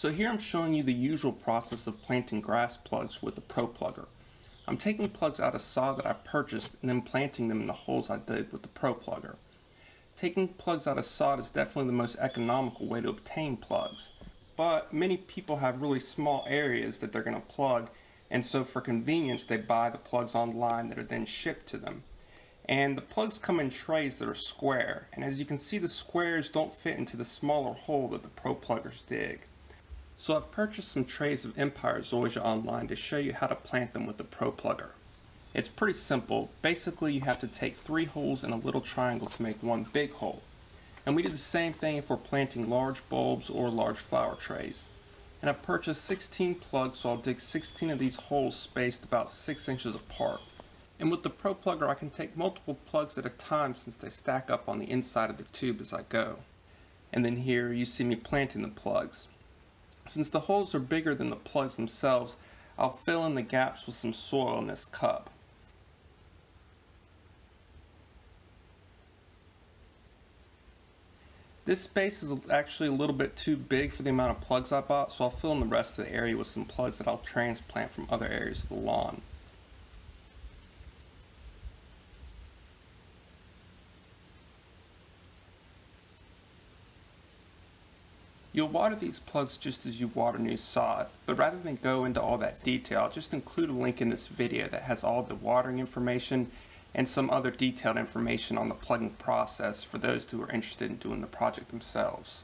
So here I'm showing you the usual process of planting grass plugs with the ProPlugger. I'm taking plugs out of saw that I purchased and then planting them in the holes I did with the ProPlugger. Taking plugs out of sod is definitely the most economical way to obtain plugs, but many people have really small areas that they're going to plug, and so for convenience they buy the plugs online that are then shipped to them. And the plugs come in trays that are square, and as you can see the squares don't fit into the smaller hole that the ProPluggers dig. So I've purchased some trays of Empire Zoysia online to show you how to plant them with the ProPlugger. It's pretty simple. Basically you have to take three holes in a little triangle to make one big hole. And we do the same thing if we're planting large bulbs or large flower trays. And I've purchased 16 plugs, so I'll dig 16 of these holes spaced about 6 inches apart. And with the ProPlugger I can take multiple plugs at a time since they stack up on the inside of the tube as I go. And then here you see me planting the plugs. Since the holes are bigger than the plugs themselves, I'll fill in the gaps with some soil in this cup. This space is actually a little bit too big for the amount of plugs I bought, so I'll fill in the rest of the area with some plugs that I'll transplant from other areas of the lawn. You'll water these plugs just as you water new sod, but rather than go into all that detail, I'll just include a link in this video that has all the watering information and some other detailed information on the plugging process for those who are interested in doing the project themselves.